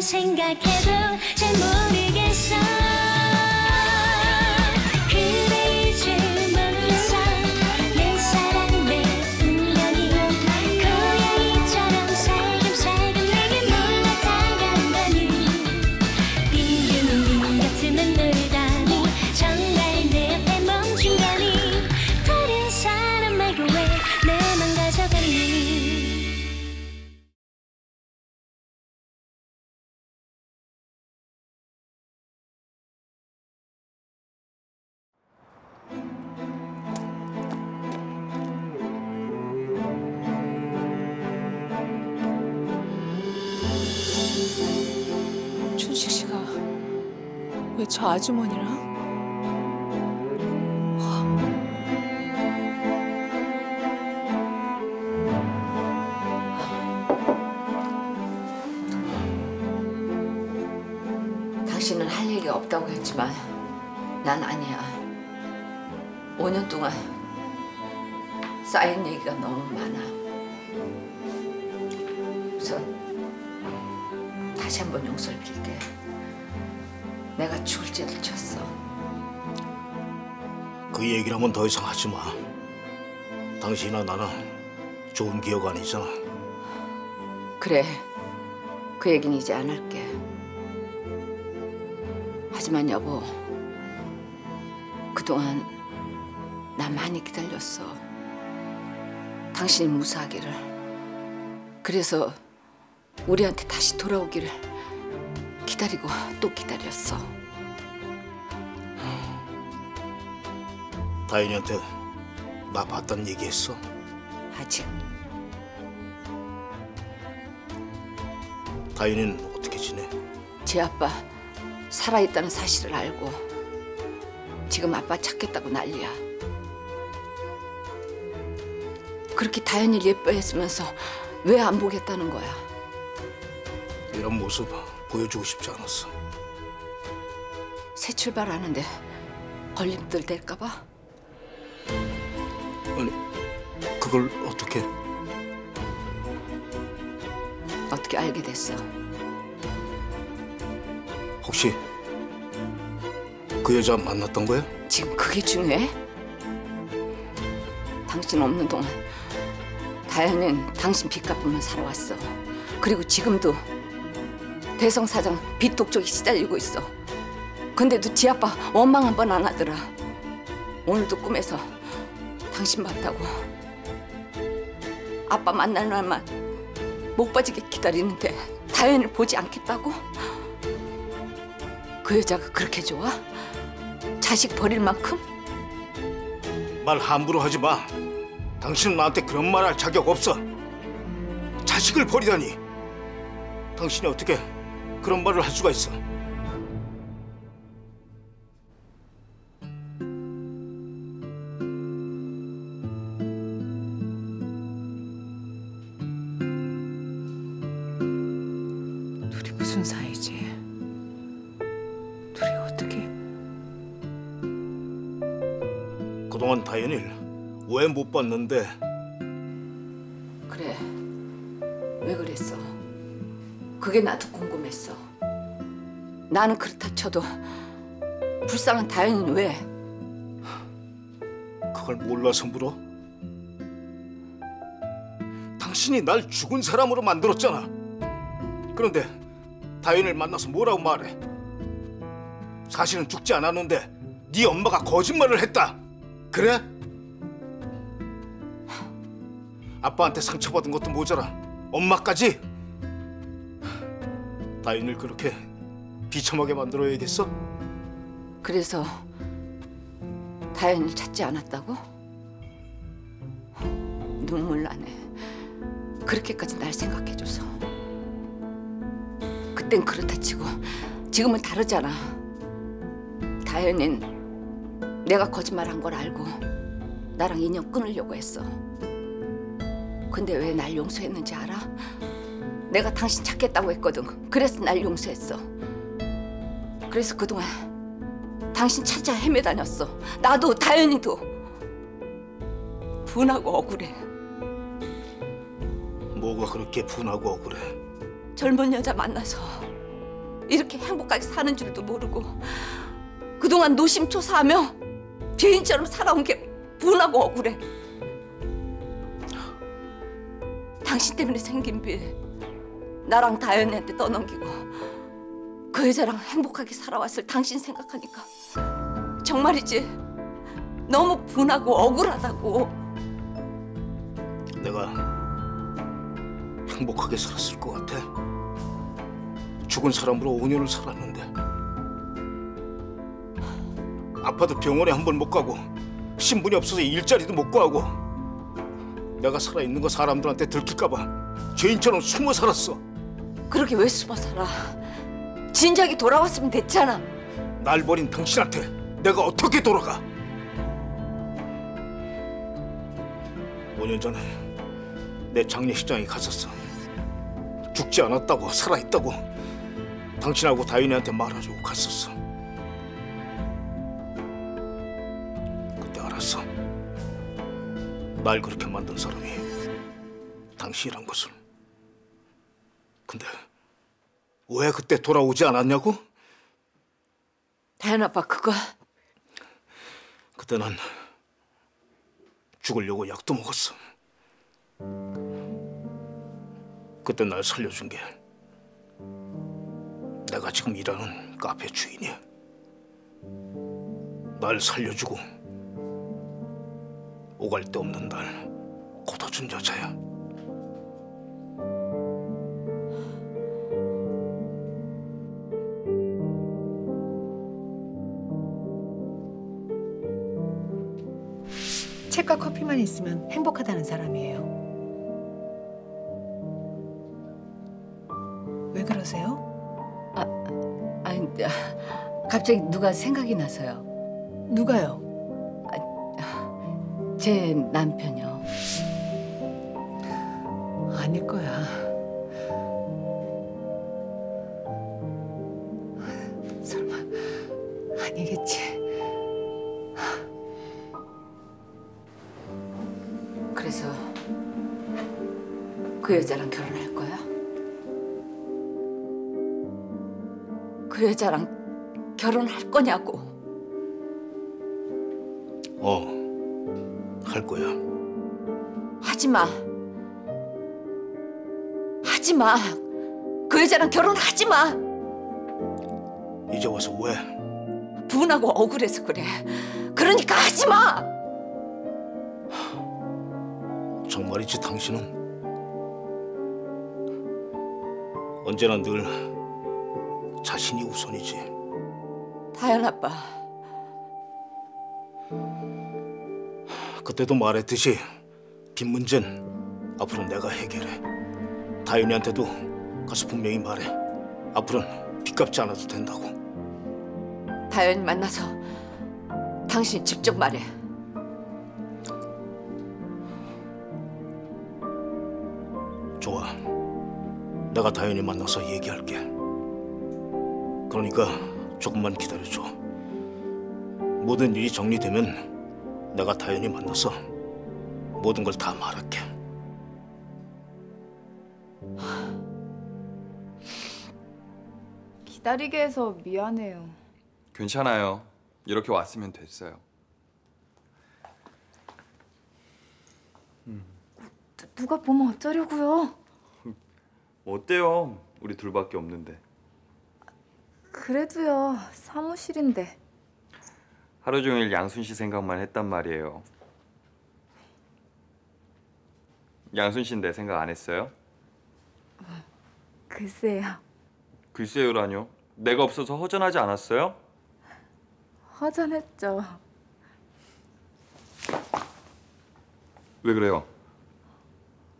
지금 생각해도 잘 모르겠어. 그래 이제 몰랐어. 내 사랑 내 운명이 고양이처럼 살금살금 내게 몰라 다가가니 비유민 같으면 놀다니 정말 내 옆에 멈춘 거니 다른 사람 말고 왜 내만 가져가니. 왜 저 아주머니랑? 당신은 할 일이 없다고 했지만 난 아니야. 5년 동안 쌓인 얘기가 너무 많아. 우선 다시 한번 용서를 빌게. 내가 죽을 죄를 쳤어. 그 얘기를 하면 더 이상 하지 마. 당신이나 나는 좋은 기억 아니잖아. 그래, 그 얘기는 이제 안 할게. 하지만 여보, 그동안 나 많이 기다렸어. 당신이 무사하기를, 그래서 우리한테 다시 돌아오기를 기다리고 또 기다렸어. 다현이한테 나 봤다는 얘기했어? 아직. 다현이는 어떻게 지내? 제 아빠 살아있다는 사실을 알고 지금 아빠 찾겠다고 난리야. 그렇게 다현이를 예뻐했으면서 왜 안 보겠다는 거야? 이런 모습 보여주고 싶지 않았어. 새 출발하는데 걸림돌 될까 봐? 아니, 그걸 어떻게? 어떻게 알게 됐어? 혹시 그 여자 만났던 거야? 지금 그게 중요해? 당신 없는 동안 다현이는 당신 빚 갚으면 살아왔어. 그리고 지금도 대성 사장 빚 독촉에 시달리고 있어. 근데도 지 아빠 원망 한 번 안 하더라. 오늘도 꿈에서 당신 봤다고 아빠 만날 날만 목 빠지게 기다리는데 다현을 보지 않겠다고? 그 여자가 그렇게 좋아? 자식 버릴 만큼? 말 함부로 하지 마. 당신은 나한테 그런 말 할 자격 없어. 자식을 버리다니. 당신이 어떻게 그런 말을 할 수가 있어? 둘이 무슨 사이지? 둘이 어떻게? 그동안 다현이를 왜 못 봤는데? 그래, 왜 그랬어? 그게 나도 궁금했어. 나는 그렇다 쳐도 불쌍한 다현이는 왜? 그걸 몰라서 물어? 당신이 날 죽은 사람으로 만들었잖아. 그런데 다현이를 만나서 뭐라고 말해? 사실은 죽지 않았는데 네 엄마가 거짓말을 했다. 그래? 아빠한테 상처받은 것도 모자라 엄마까지? 다현을 그렇게 비참하게 만들어야겠어? 그래서 다현을 찾지 않았다고? 눈물 나네. 그렇게까지 날 생각해줘서. 그땐 그렇다 치고 지금은 다르잖아. 다현은 내가 거짓말한 걸 알고 나랑 인연 끊으려고 했어. 근데 왜 날 용서했는지 알아? 내가 당신 찾겠다고 했거든. 그래서 날 용서했어. 그래서 그동안 당신 찾아 헤매 다녔어. 나도 다현이도. 분하고 억울해. 뭐가 그렇게 분하고 억울해? 젊은 여자 만나서 이렇게 행복하게 사는 줄도 모르고 그동안 노심초사하며 죄인처럼 살아온 게 분하고 억울해. 당신 때문에 생긴 빚 나랑 다현이한테 떠넘기고 그 여자랑 행복하게 살아왔을 당신 생각하니까 정말이지 너무 분하고 억울하다고. 내가 행복하게 살았을 것 같아? 죽은 사람으로 5년을 살았는데 아파도 병원에 한 번 못 가고 신분이 없어서 일자리도 못 구하고 내가 살아있는 거 사람들한테 들킬까 봐 죄인처럼 숨어 살았어. 그러게 왜 숨어 살아? 진작에 돌아왔으면 됐잖아. 날 버린 당신한테 내가 어떻게 돌아가? 5년 전에 내 장례식장에 갔었어. 죽지 않았다고 살아있다고 당신하고 다윤이한테 말하려고 갔었어. 그때 알았어. 날 그렇게 만든 사람이 당신이란 것을. 근데 왜 그때 돌아오지 않았냐고? 다현 아빠 그거. 그때 난 죽으려고 약도 먹었어. 그때 날 살려준 게 내가 지금 일하는 카페 주인이야. 날 살려주고 오갈 데 없는 날 걷어준 여자야. 책과 커피만 있으면 행복하다는 사람이에요. 왜 그러세요? 아니, 갑자기 누가 생각이 나서요. 누가요? 제 남편이요. 아닐 거야. 설마 아니겠지. 그래서 그 여자랑 결혼할 거야? 그 여자랑 결혼할 거냐고. 할 거야. 하지 마. 하지 마. 그 여자랑 결혼하지 마. 이제 와서 왜? 분하고 억울해서 그래. 그러니까 하지 마. 정말이지 당신은? 언제나 늘 자신이 우선이지. 다현 아빠. 그때도 말했듯이 빚 문제는 앞으로 내가 해결해. 다현이한테도 가서 분명히 말해. 앞으로는 빚 갚지 않아도 된다고. 다현이 만나서 당신 직접 말해. 좋아. 내가 다현이 만나서 얘기할게. 그러니까 조금만 기다려줘. 모든 일이 정리되면 내가 다현이 만나서 모든 걸 다 말할게. 기다리게 해서 미안해요. 괜찮아요. 이렇게 왔으면 됐어요. 누가 보면 어쩌려고요? 어때요? 우리 둘밖에 없는데. 그래도요. 사무실인데. 하루 종일 양순 씨 생각만 했단 말이에요. 양순 씨는 내 생각 안 했어요? 글쎄요. 글쎄요라뇨? 내가 없어서 허전하지 않았어요? 허전했죠. 왜 그래요?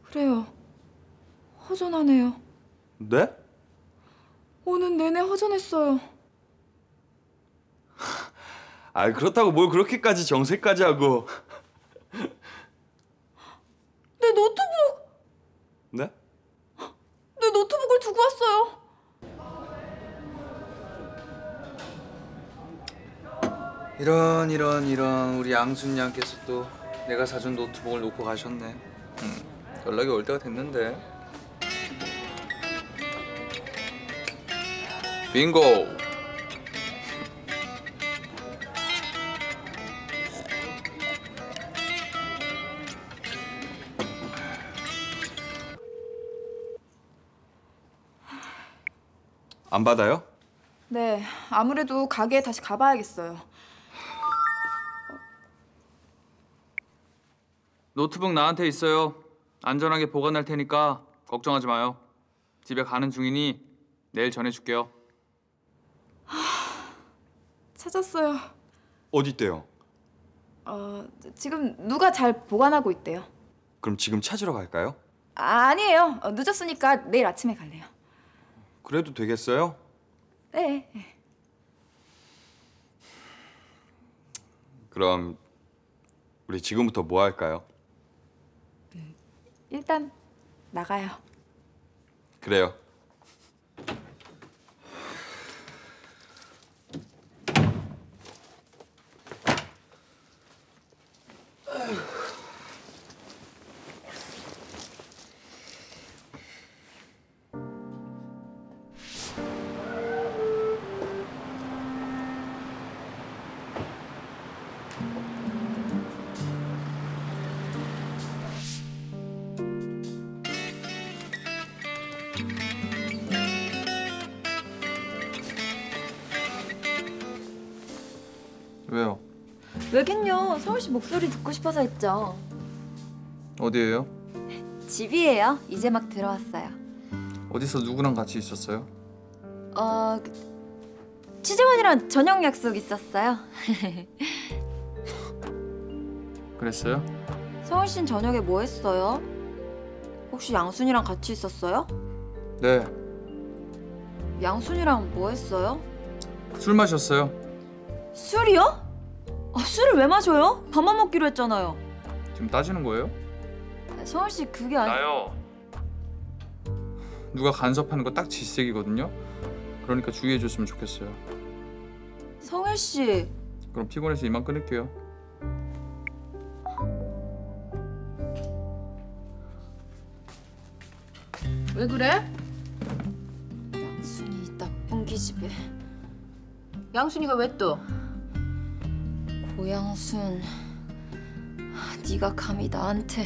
그래요. 허전하네요. 네? 오늘 내내 허전했어요. 아 그렇다고 뭘 그렇게까지 정색까지 하고. 내 노트북. 네? 내 노트북을 두고 왔어요. 이런 우리 양순 양께서 또 내가 사준 노트북을 놓고 가셨네. 연락이 올 때가 됐는데. 빙고. 안 받아요? 네, 아무래도 가게에 다시 가봐야겠어요. 노트북 나한테 있어요. 안전하게 보관할 테니까 걱정하지 마요. 집에 가는 중이니 내일 전해줄게요. 찾았어요. 어디 있대요? 지금 누가 잘 보관하고 있대요. 그럼 지금 찾으러 갈까요? 아니에요. 늦었으니까 내일 아침에 갈래요. 그래도 되겠어요? 네. 그럼 우리 지금부터 뭐 할까요? 일단 나가요. 그래요. 왜요? 왜긴요. 성현 씨 목소리 듣고 싶어서 했죠. 어디예요? 집이에요. 이제 막 들어왔어요. 어디서 누구랑 같이 있었어요? 취재원이랑 저녁 약속 있었어요. 그랬어요? 성현 씨는 저녁에 뭐 했어요? 혹시 양순이랑 같이 있었어요? 네. 양순이랑 뭐 했어요? 술 마셨어요. 술이요? 술을 왜 마셔요? 밥만 먹기로 했잖아요. 지금 따지는 거예요? 성현 씨 그게 아니... 나요. 누가 간섭하는 거 딱 질색이거든요. 그러니까 주의해줬으면 좋겠어요. 성현 씨. 그럼 피곤해서 이만 끊을게요. 왜 그래? 양순이 나쁜 기집애. 양순이가 왜 또? 고양순, 네가 감히 나한테.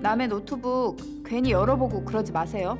남의 노트북 괜히 열어보고 그러지 마세요.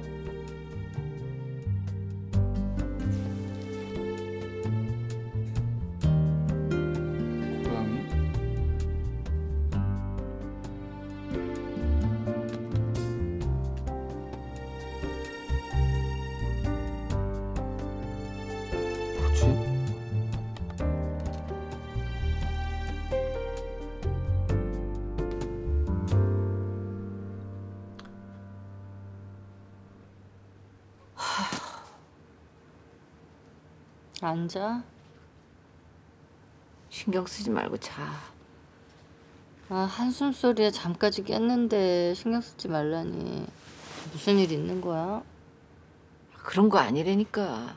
앉아. 신경 쓰지 말고 자. 한숨 소리에 잠까지 깼는데 신경 쓰지 말라니. 무슨 일 있는 거야? 그런 거 아니라니까.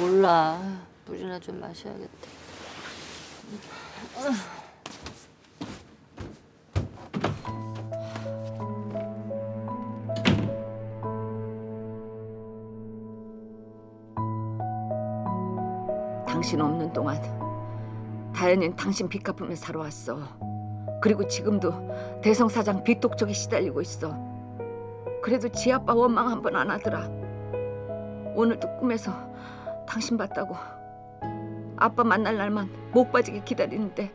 몰라. 물이나 좀 마셔야겠다. 당신 없는 동안 다현이는 당신 빚 갚으며 살아왔어. 그리고 지금도 대성 사장 빚 독촉에 시달리고 있어. 그래도 지 아빠 원망 한 번 안 하더라. 오늘도 꿈에서 당신 봤다고. 아빠 만날 날만 목 빠지게 기다리는데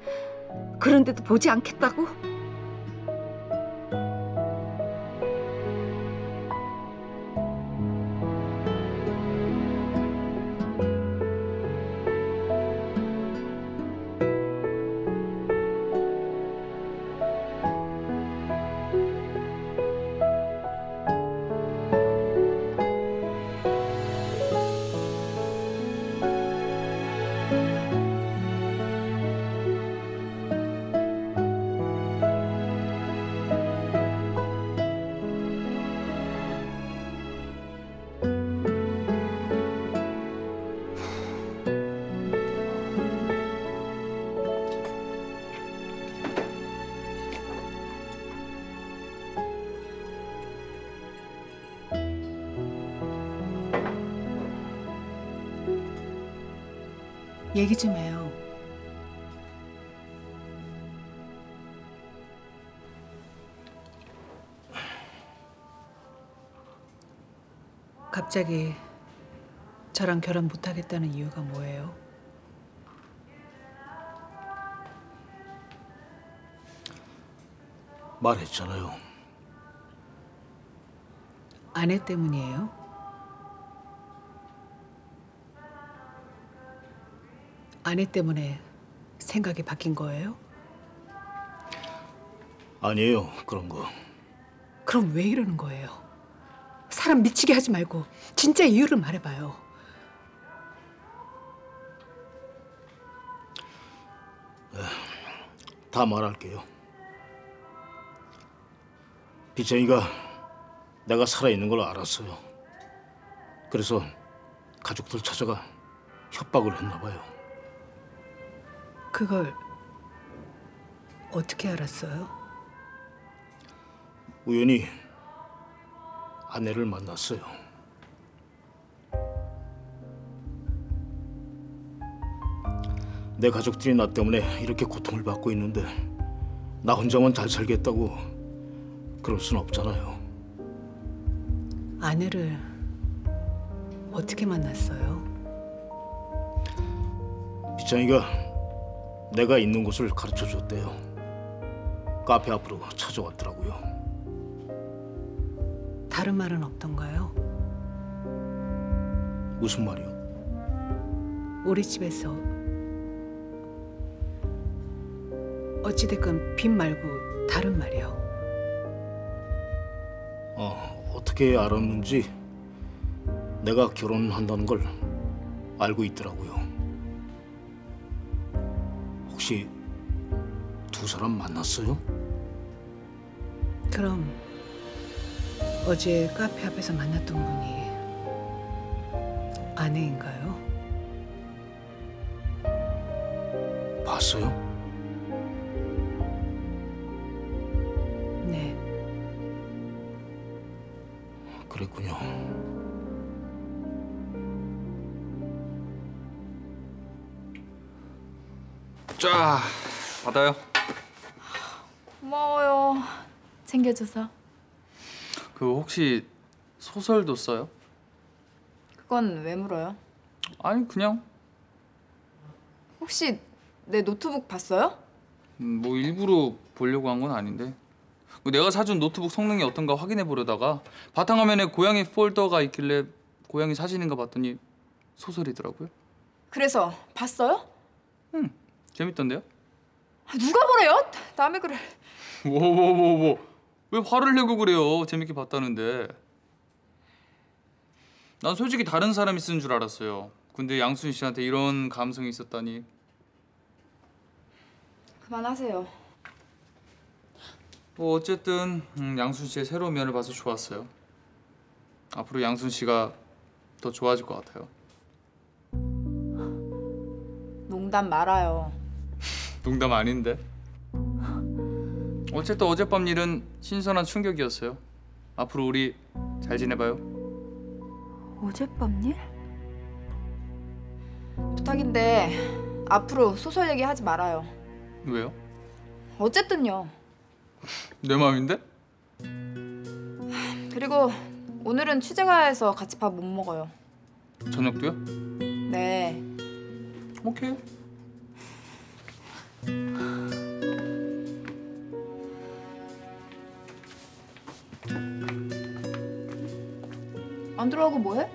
그런데도 보지 않겠다고? 얘기 좀 해요. 갑자기 저랑 결혼 못하겠다는 이유가 뭐예요? 말했잖아요. 아내 때문이에요? 아내 때문에 생각이 바뀐 거예요? 아니에요, 그런 거. 그럼 왜 이러는 거예요? 사람 미치게 하지 말고 진짜 이유를 말해봐요. 다 말할게요. 기정이가 내가 살아있는 걸 알았어요. 그래서 가족들 찾아가 협박을 했나 봐요. 그걸 어떻게 알았어요? 우연히 아내를 만났어요. 내 가족들이 나 때문에 이렇게 고통을 받고 있는데 나 혼자만 잘 살겠다고 그럴 순 없잖아요. 아내를 어떻게 만났어요? 빗장이가 내가 있는 곳을 가르쳐줬대요. 카페 앞으로 찾아왔더라고요. 다른 말은 없던가요? 무슨 말이요? 우리 집에서 어찌됐건 빚 말고 다른 말이요. 어떻게 알았는지 내가 결혼한다는 걸 알고 있더라고요. 혹시 두 사람 만났어요? 그럼 어제 카페 앞에서 만났던 분이 아내인가요? 봤어요? 네. 그랬군요. 자, 받아요. 고마워요, 챙겨줘서. 그 혹시 소설도 써요? 그건 왜 물어요? 아니, 그냥. 혹시 내 노트북 봤어요? 뭐 일부러 보려고 한 건 아닌데 내가 사준 노트북 성능이 어떤가 확인해 보려다가 바탕화면에 고양이 폴더가 있길래 고양이 사진인가 봤더니 소설이더라고요. 그래서 봤어요? 응. 재밌던데요? 누가 보래요? 남의 글을. 뭐. 왜 화를 내고 그래요? 재밌게 봤다는데. 난 솔직히 다른 사람이 쓴 줄 알았어요. 근데 양순 씨한테 이런 감성이 있었다니. 그만하세요. 뭐 어쨌든 양순 씨의 새로운 면을 봐서 좋았어요. 앞으로 양순 씨가 더 좋아질 것 같아요. 농담 말아요. 농담 아닌데. 어쨌든 어젯밤 일은 신선한 충격이었어요. 앞으로 우리 잘 지내봐요. 어젯밤 일? 부탁인데 앞으로 소설 얘기 하지 말아요. 왜요? 어쨌든요. 내 맘인데? 그리고 오늘은 취재가 해서 같이 밥 못 먹어요. 저녁도요? 네. 오케이. 안 들어가고 뭐해?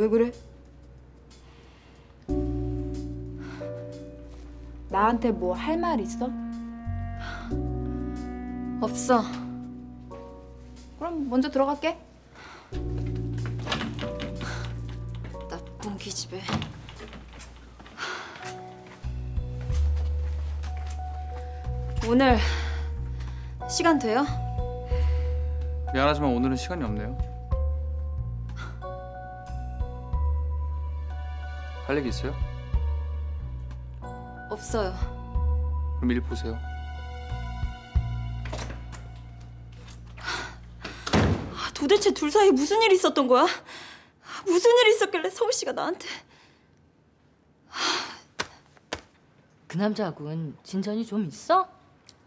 왜 그래? 나한테 뭐 할 말 있어? 없어. 그럼 먼저 들어갈게. 나쁜 기집애. 오늘 시간 돼요? 미안하지만 오늘은 시간이 없네요. 할 얘기 있어요? 없어요. 그럼 일 보세요. 도대체 둘 사이에 무슨 일이 있었던 거야? 무슨 일이 있었길래 성우 씨가 나한테. 그 남자하고는 진전이 좀 있어?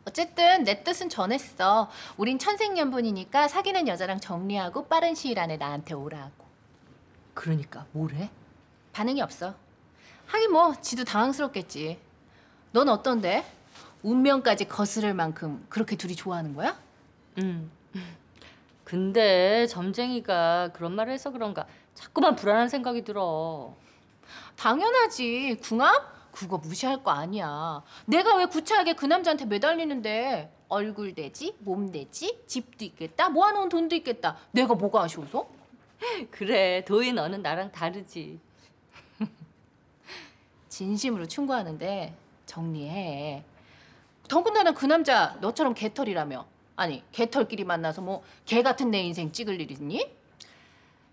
어쨌든 내 뜻은 전했어. 우린 천생연분이니까 사귀는 여자랑 정리하고 빠른 시일 안에 나한테 오라고. 그러니까 뭐래? 반응이 없어. 하긴 뭐 지도 당황스럽겠지. 넌 어떤데? 운명까지 거스를 만큼 그렇게 둘이 좋아하는 거야? 응. 근데 점쟁이가 그런 말을 해서 그런가 자꾸만 불안한 생각이 들어. 당연하지. 궁합? 그거 무시할 거 아니야. 내가 왜 구차하게 그 남자한테 매달리는데. 얼굴 되지, 몸 되지, 집도 있겠다, 모아놓은 돈도 있겠다. 내가 뭐가 아쉬워서? 그래, 도희 너는 나랑 다르지. 진심으로 충고하는데 정리해. 더군다나 그 남자 너처럼 개털이라며. 아니, 개털끼리 만나서 뭐 개 같은 내 인생 찍을 일 있니?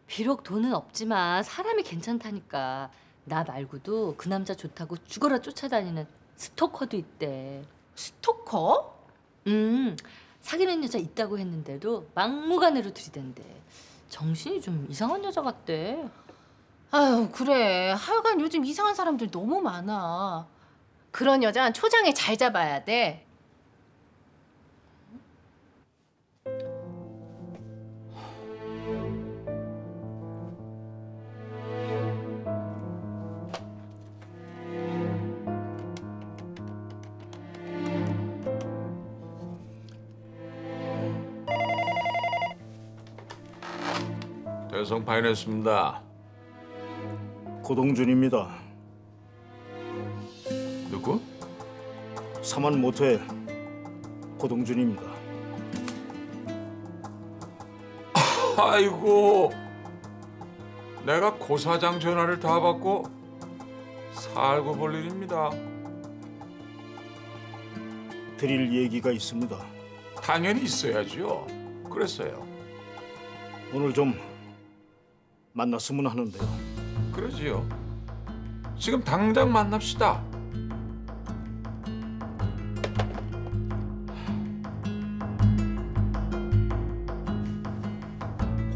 비록 돈은 없지만 사람이 괜찮다니까. 나 말고도 그 남자 좋다고 죽어라 쫓아다니는 스토커도 있대. 스토커? 사귀는 여자 있다고 했는데도 막무가내로 들이댄대. 정신이 좀 이상한 여자 같대. 아유, 그래. 하여간 요즘 이상한 사람들 너무 많아. 그런 여자는 초장에 잘 잡아야 돼. 대성 파견했습니다. 고동준입니다. 누구? 삼한 모토의 고동준입니다. 아이고, 내가 고 사장 전화를 다 받고 살고 볼 일입니다. 드릴 얘기가 있습니다. 당연히 있어야죠. 그랬어요. 오늘 좀 만났으면 하는데요. 그러지요. 지금 당장 만납시다.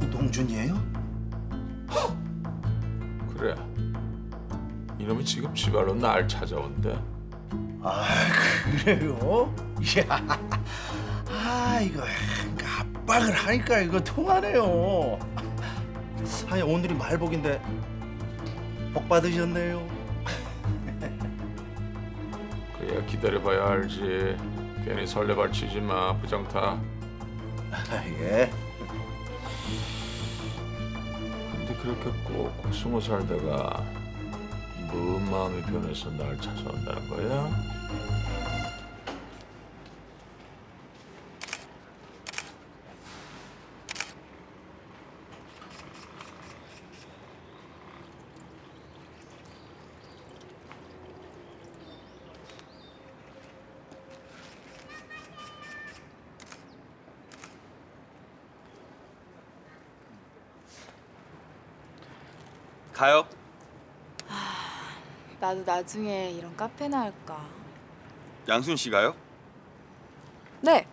고동준이에요? 그래. 이놈이 지금 지발로 날 찾아온대. 아, 그래요? 야, 아 이거 압박을 하니까 이거 통하네요. 아니, 오늘이 말복인데 복 받으셨네요. 그래야 기다려봐야 알지. 괜히 설레발 치지 마, 부정타. 예. 근데 그렇게 꼭 20살다가 무슨 마음이 변해서 날 찾아온다는 거야? 가요. 아, 나도 나중에 이런 카페나 할까. 양순 씨가요? 네.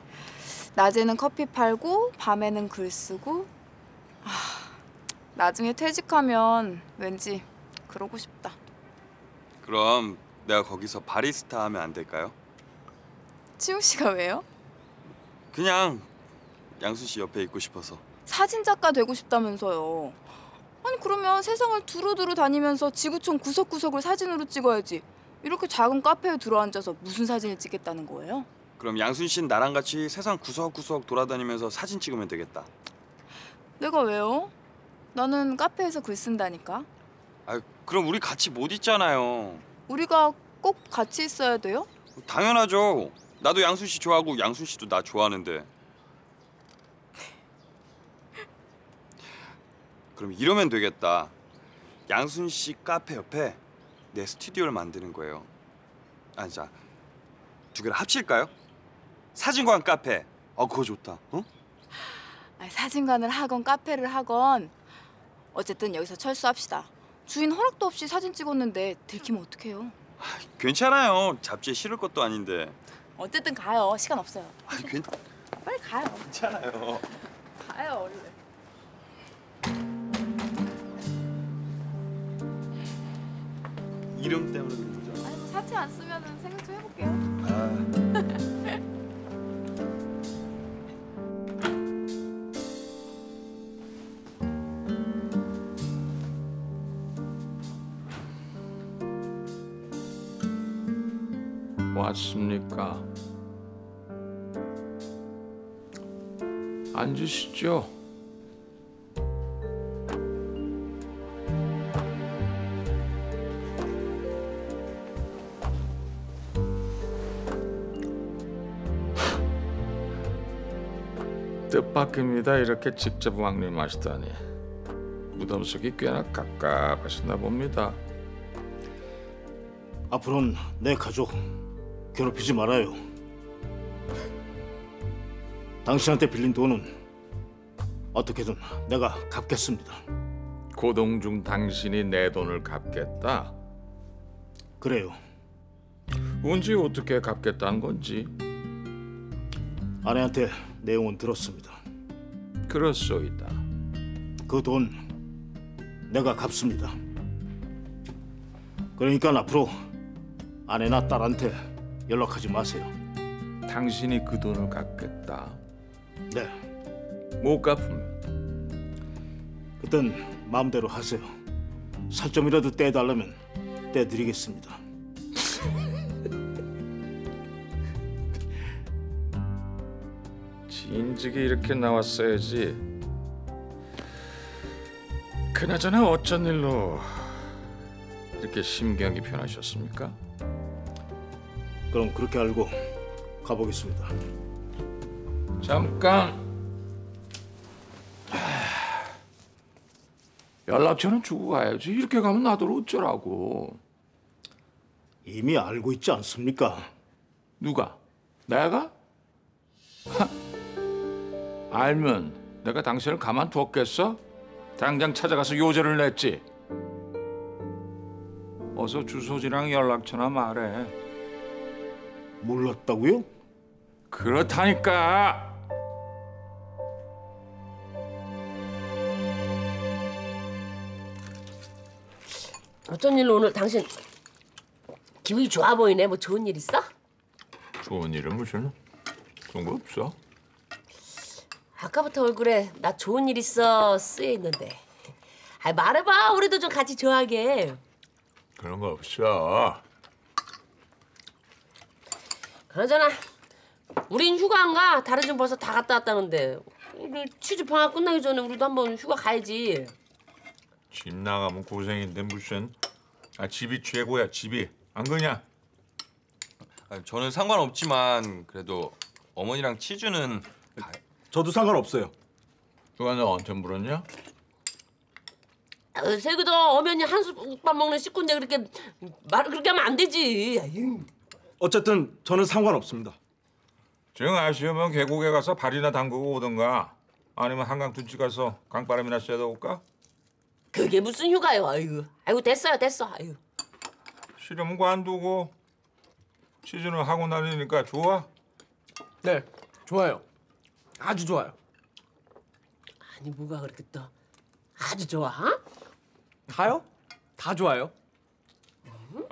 낮에는 커피 팔고 밤에는 글 쓰고. 아, 나중에 퇴직하면 왠지 그러고 싶다. 그럼 내가 거기서 바리스타 하면 안 될까요? 치우 씨가 왜요? 그냥 양순 씨 옆에 있고 싶어서. 사진작가 되고 싶다면서요. 아니, 그러면 세상을 두루두루 다니면서 지구촌 구석구석을 사진으로 찍어야지. 이렇게 작은 카페에 들어앉아서 무슨 사진을 찍겠다는 거예요? 그럼 양순 씨는 나랑 같이 세상 구석구석 돌아다니면서 사진 찍으면 되겠다. 내가 왜요? 나는 카페에서 글 쓴다니까. 아, 그럼 우리 같이 못 있잖아요. 우리가 꼭 같이 있어야 돼요? 당연하죠. 나도 양순 씨 좋아하고 양순 씨도 나 좋아하는데. 그럼 이러면 되겠다. 양순 씨 카페 옆에 내 스튜디오를 만드는 거예요. 아, 자, 두 개를 합칠까요? 사진관 카페. 어, 그거 좋다. 어? 아, 사진관을 하건 카페를 하건 어쨌든 여기서 철수합시다. 주인 허락도 없이 사진 찍었는데 들키면 어떡해요? 아, 괜찮아요. 잡지에 실을 것도 아닌데. 어쨌든 가요. 시간 없어요. 아, 빨리 가요. 괜찮아요. 가요, 얼른. 이름 때문에 그런 거죠. 아니, 사치 안 쓰면 생각 좀 해볼게요. 왔습니까? 앉으시죠. 뜻밖입니다. 이렇게 직접 왕림하시다니. 무덤 속이 꽤나 깝깝하시나 봅니다. 앞으로는 내 가족 괴롭히지 말아요. 당신한테 빌린 돈은 어떻게든 내가 갚겠습니다. 고동중 당신이 내 돈을 갚겠다? 그래요. 언제 어떻게 갚겠다는 건지? 아내한테 내용은 들었습니다. 그렇소이다. 그 돈 내가 갚습니다. 그러니까 앞으로 아내나 딸한테 연락하지 마세요. 당신이 그 돈을 갚겠다? 네. 못 갚으면? 그땐 마음대로 하세요. 살점이라도 떼달라면 떼드리겠습니다. 인직이 이렇게 나왔어야지. 그나저나 어쩐 일로 이렇게 심경이 변하셨습니까? 그럼 그렇게 알고 가보겠습니다. 잠깐. 연락처는 주고 가야지. 이렇게 가면 나더러 어쩌라고. 이미 알고 있지 않습니까? 누가? 내가? 알면 내가 당신을 가만두었겠어? 당장 찾아가서 요절을 냈지. 어서 주소지랑 연락처나 말해. 몰랐다고요? 그렇다니까. 어쩐 일로 오늘 당신 기분이 좋아 보이네. 뭐 좋은 일 있어? 좋은 일은 무슨? 그런 거 없어. 아까부터 얼굴에 "나 좋은 일 있어" 쓰여 있는데. 아, 말해봐. 우리도 좀 같이 좋아하게. 그런 거 없어. 그러잖아. 우린 휴가 안 가. 다른 집 벌써 다 갔다 왔다는데. 취직 방학 끝나기 전에 우리도 한번 휴가 가야지. 집 나가면 고생인데 무슨. 아, 집이 최고야, 집이. 안 그러냐? 아, 저는 상관없지만 그래도 어머니랑 치주는... 저도 상관없어요. 누가 너 언제 물었냐? 새그도 어면이 한솥밥 먹는 식구인데 그렇게 말을 그렇게 하면 안 되지. 어쨌든 저는 상관없습니다. 지금 아쉬우면 계곡에 가서 발이나 담그고 오든가. 아니면 한강 둔치 가서 강바람이나 쐬다 올까? 그게 무슨 휴가요. 아이고 됐어요, 됐어. 아이고. 싫으면 관두고. 시즌을 하고 나니까 좋아? 네, 좋아요. 아주 좋아요. 아니 뭐가 그렇겠다. 아주 좋아? 어? 다요? 다 좋아요. 응?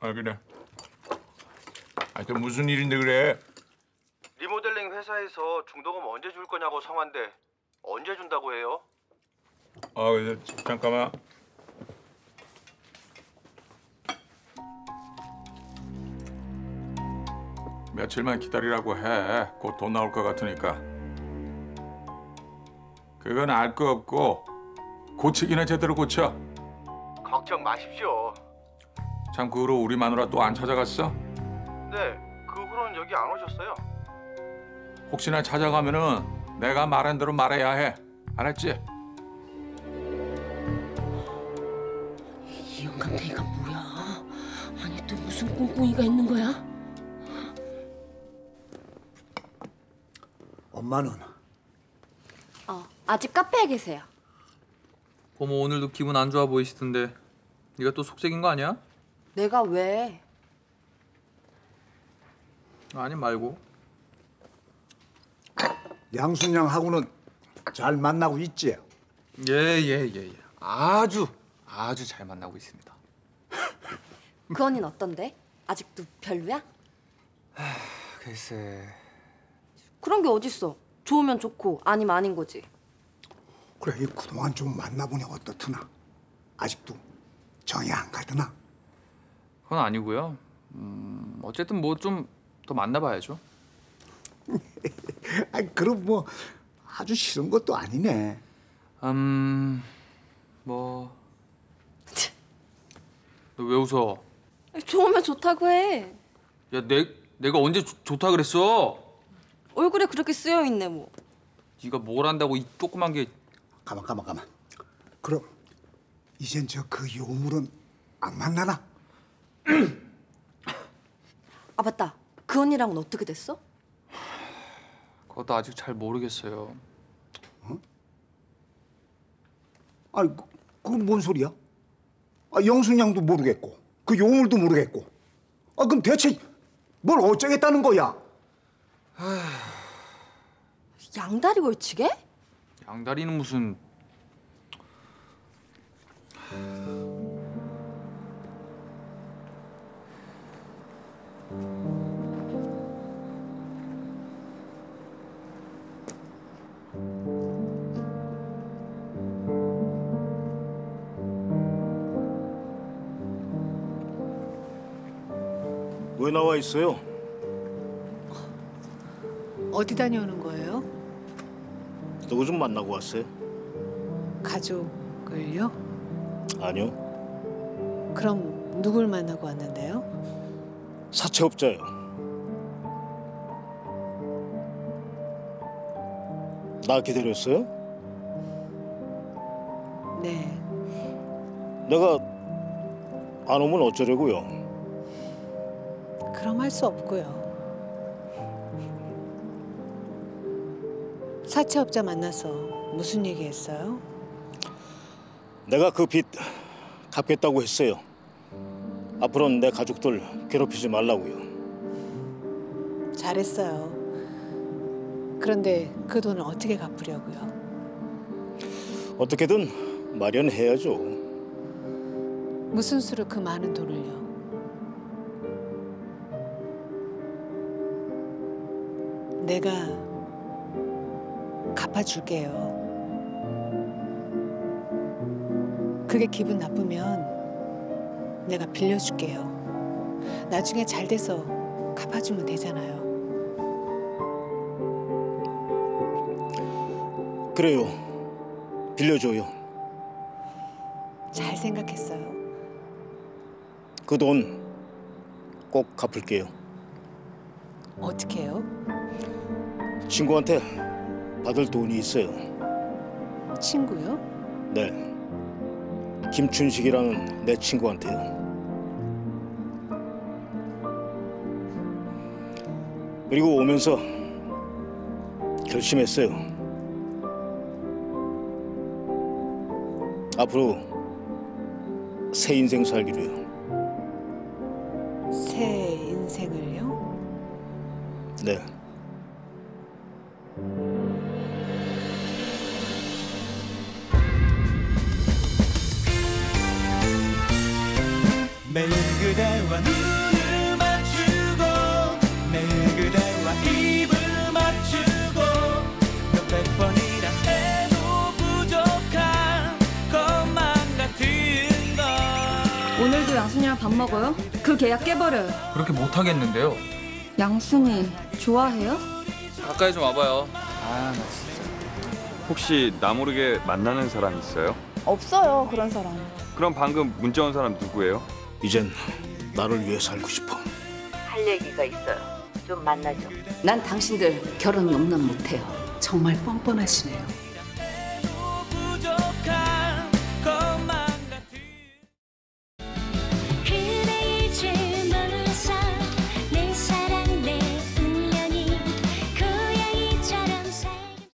아 그래. 아 그 무슨 일인데 그래? 리모델링 회사에서 중도금 언제 줄 거냐고 성한데 언제 준다고 해요? 아 잠깐만. 며칠만 기다리라고 해. 곧 돈 나올 것 같으니까. 그건 알 거 없고 고치기는 제대로 고쳐. 걱정 마십시오. 참 그 후로 우리 마누라 또 안 찾아갔어? 네, 그 후로는 여기 안 오셨어요. 혹시나 찾아가면은 내가 말한 대로 말해야 해. 알았지? 이 영감탱이가 뭐야? 아니 또 무슨 꿍꿍이가 있는 거야? 엄마는? 아직 카페에 계세요. 고모 오늘도 기분 안 좋아 보이시던데 네가 또 속색인 거 아니야? 내가 왜? 아니 말고. 양순양하고는 잘 만나고 있지? 예. 아주 잘 만나고 있습니다. 그 언니는 어떤데? 아직도 별로야? 글쎄. 그런 게 어딨어. 좋으면 좋고 아니면 아닌 거지. 그래, 이 그동안 좀 만나보니 어떻더나? 아직도 정이 안 가더나? 그건 아니고요. 어쨌든 뭐 좀 더 만나봐야죠. 그럼 뭐 아주 싫은 것도 아니네. 뭐. 너 왜 웃어? 좋으면 좋다고 해. 야, 내가 언제 좋다 그랬어? 얼굴에 그렇게 쓰여 있네 뭐. 네가 뭘 안다고 이 조그만 게. 가만. 그럼 이젠 저 그 요물은 안 만나나? 아 맞다. 그 언니랑은 어떻게 됐어? 그것도 아직 잘 모르겠어요. 어? 아니 그건 뭔 소리야? 아, 영순 양도 모르겠고 그 요물도 모르겠고. 아 그럼 대체 뭘 어쩌겠다는 거야? 양다리 걸치게? 양다리는 무슨. 왜 나와 있어요? 어디 다녀오는 거예요? 누구 좀 만나고 왔어요? 가족을요? 아니요. 그럼 누굴 만나고 왔는데요? 사채업자요. 나 기다렸어요? 네. 내가 안 오면 어쩌려고요? 그럼 할 수 없고요. 사채업자 만나서 무슨 얘기했어요? 내가 그 빚 갚겠다고 했어요. 앞으로는 내 가족들 괴롭히지 말라고요. 잘했어요. 그런데 그 돈을 어떻게 갚으려고요? 어떻게든 마련해야죠. 무슨 수로 그 많은 돈을요? 내가 갚아줄게요. 그게 기분 나쁘면 내가 빌려줄게요. 나중에 잘 돼서 갚아주면 되잖아요. 그래요. 빌려줘요. 잘 생각했어요. 그 돈 꼭 갚을게요. 어떻게 해요? 친구한테 받을 돈이 있어요. 친구요? 네. 김춘식이라는 내 친구한테요. 그리고 오면서 결심했어요. 앞으로 새 인생 살기로요. 새 인생을요? 네. 매일 그대와 눈을 맞추고 매일 그대와 입을 맞추고 몇백 번이라 해도 부족한 것만 같은 것. 오늘도 양순이랑 밥 먹어요? 그 계약 깨버려요. 그렇게 못하겠는데요. 양순이 좋아해요? 가까이 좀 와봐요. 아, 나 진짜. 혹시 나 모르게 만나는 사람 있어요? 없어요, 그런 사람. 그럼 방금 문자 온 사람 누구예요? 이젠 나를 위해 살고 싶어. 할 얘기가 있어요. 좀 만나죠. 난 당신들 결혼 용납 못해요. 정말 뻔뻔하시네요.